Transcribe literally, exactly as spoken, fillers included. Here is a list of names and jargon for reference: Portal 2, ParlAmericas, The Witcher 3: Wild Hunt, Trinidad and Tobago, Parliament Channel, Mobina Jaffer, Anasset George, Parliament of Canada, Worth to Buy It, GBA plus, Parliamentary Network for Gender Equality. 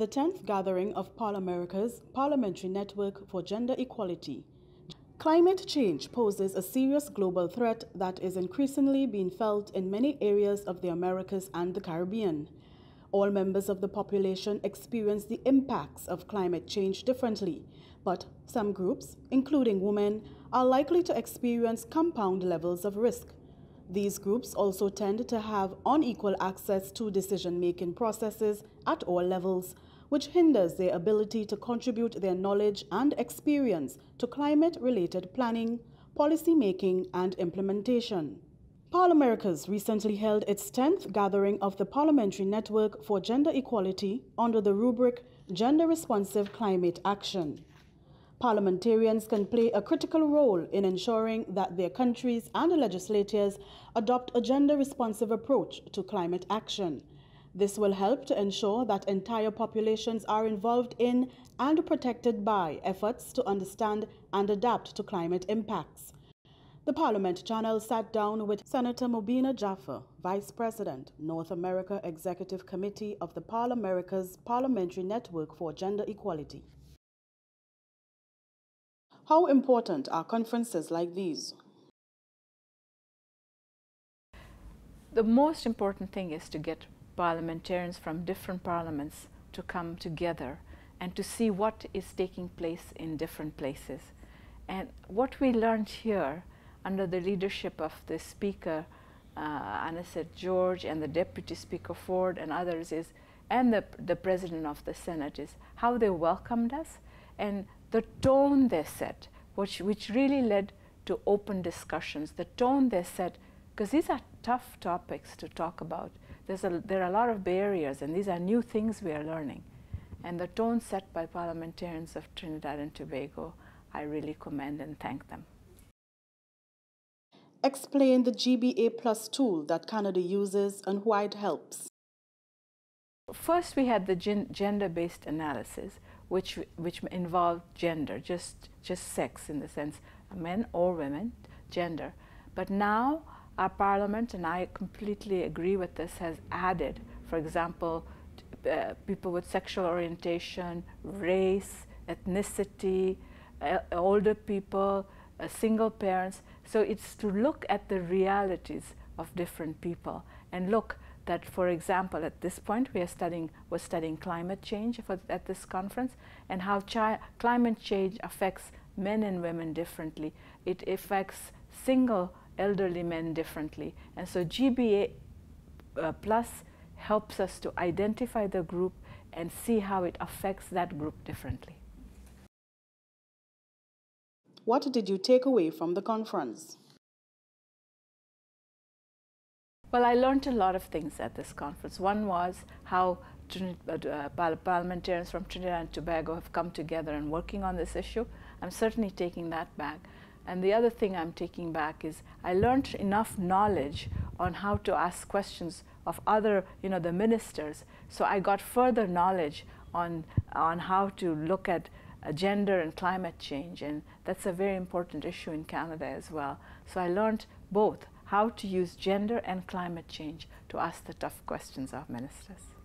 The tenth gathering of ParlAmericas, Parliamentary Network for Gender Equality. Climate change poses a serious global threat that is increasingly being felt in many areas of the Americas and the Caribbean. All members of the population experience the impacts of climate change differently, but some groups, including women, are likely to experience compound levels of risk. These groups also tend to have unequal access to decision-making processes at all levels, which hinders their ability to contribute their knowledge and experience to climate-related planning, policy making, and implementation. ParlAmericas recently held its tenth gathering of the Parliamentary Network for Gender Equality under the rubric Gender-Responsive Climate Action. Parliamentarians can play a critical role in ensuring that their countries and legislators adopt a gender-responsive approach to climate action. This will help to ensure that entire populations are involved in and protected by efforts to understand and adapt to climate impacts. The Parliament Channel sat down with Senator Mobina Jaffer, Vice President, North America Executive Committee of the ParlAmericas Parliamentary Network for Gender Equality. How important are conferences like these? The most important thing is to get parliamentarians from different parliaments to come together and to see what is taking place in different places. And what we learned here under the leadership of the Speaker, uh, Anasset George, and the Deputy Speaker Ford and others is, and the, the President of the Senate is how they welcomed us and the tone they set, which, which really led to open discussions, the tone they set, because these are tough topics to talk about. There's a, there are a lot of barriers, and these are new things we are learning. And the tone set by parliamentarians of Trinidad and Tobago, I really commend and thank them. Explain the G B A plus tool that Canada uses and why it helps. First, we had the gen gender-based analysis, which, which involved gender, just, just sex in the sense of men or women, gender. But now our Parliament, and I completely agree with this, has added, for example, uh, people with sexual orientation, race, ethnicity, uh, older people, uh, single parents. So it's to look at the realities of different people and look that, for example, at this point we are studying, we're studying climate change for, at this conference, and how chi climate change affects men and women differently. It affects single elderly men differently. And so G B A uh, plus helps us to identify the group and see how it affects that group differently. What did you take away from the conference? Well, I learned a lot of things at this conference. One was how uh, parliamentarians from Trinidad and Tobago have come together and working on this issue. I'm certainly taking that back. And the other thing I'm taking back is I learned enough knowledge on how to ask questions of other, you know, the ministers. So I got further knowledge on, on how to look at uh, gender and climate change. And that's a very important issue in Canada as well. So I learned both, how to use gender and climate change to ask the tough questions of ministers.